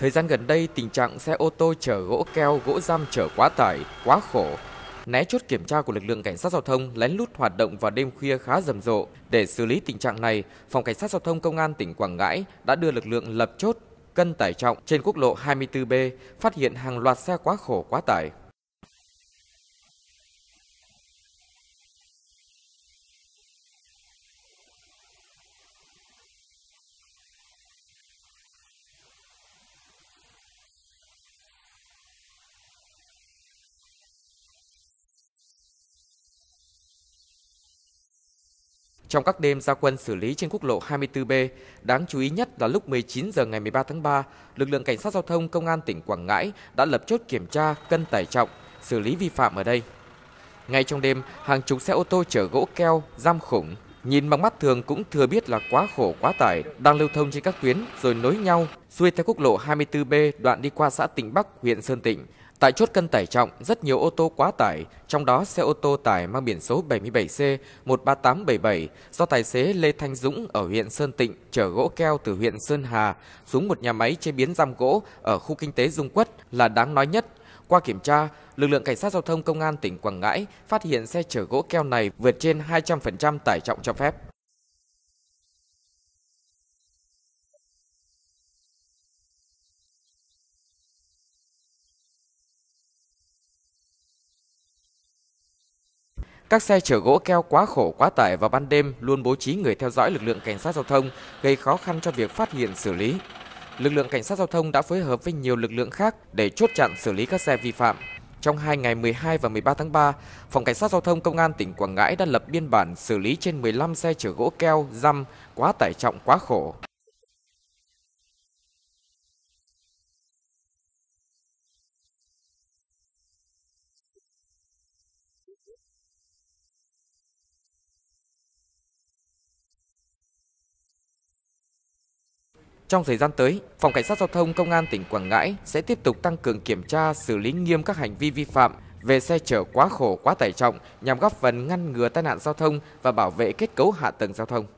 Thời gian gần đây, tình trạng xe ô tô chở gỗ keo, gỗ giam chở quá tải, quá khổ, né chốt kiểm tra của lực lượng cảnh sát giao thông lén lút hoạt động vào đêm khuya khá rầm rộ. Để xử lý tình trạng này, Phòng Cảnh sát Giao thông Công an tỉnh Quảng Ngãi đã đưa lực lượng lập chốt cân tải trọng trên quốc lộ 24B, phát hiện hàng loạt xe quá khổ, quá tải. Trong các đêm ra quân xử lý trên quốc lộ 24B, đáng chú ý nhất là lúc 19 giờ ngày 13 tháng 3, lực lượng cảnh sát giao thông Công an tỉnh Quảng Ngãi đã lập chốt kiểm tra cân tải trọng, xử lý vi phạm ở đây. Ngay trong đêm, hàng chục xe ô tô chở gỗ keo, giam khủng, nhìn bằng mắt thường cũng thừa biết là quá khổ, quá tải, đang lưu thông trên các tuyến rồi nối nhau xuôi theo quốc lộ 24B đoạn đi qua xã Tịnh Bắc, huyện Sơn Tịnh. Tại chốt cân tải trọng, rất nhiều ô tô quá tải, trong đó xe ô tô tải mang biển số 77C-13877 do tài xế Lê Thanh Dũng ở huyện Sơn Tịnh chở gỗ keo từ huyện Sơn Hà xuống một nhà máy chế biến giam gỗ ở khu kinh tế Dung Quất là đáng nói nhất. Qua kiểm tra, lực lượng Cảnh sát Giao thông Công an tỉnh Quảng Ngãi phát hiện xe chở gỗ keo này vượt trên 200% tải trọng cho phép. Các xe chở gỗ keo quá khổ, quá tải vào ban đêm luôn bố trí người theo dõi lực lượng cảnh sát giao thông, gây khó khăn cho việc phát hiện xử lý. Lực lượng cảnh sát giao thông đã phối hợp với nhiều lực lượng khác để chốt chặn xử lý các xe vi phạm. Trong 2 ngày 12 và 13 tháng 3, Phòng Cảnh sát Giao thông Công an tỉnh Quảng Ngãi đã lập biên bản xử lý trên 15 xe chở gỗ keo, giam, quá tải trọng, quá khổ. Trong thời gian tới, Phòng Cảnh sát Giao thông Công an tỉnh Quảng Ngãi sẽ tiếp tục tăng cường kiểm tra, xử lý nghiêm các hành vi vi phạm về xe chở quá khổ, quá tải trọng nhằm góp phần ngăn ngừa tai nạn giao thông và bảo vệ kết cấu hạ tầng giao thông.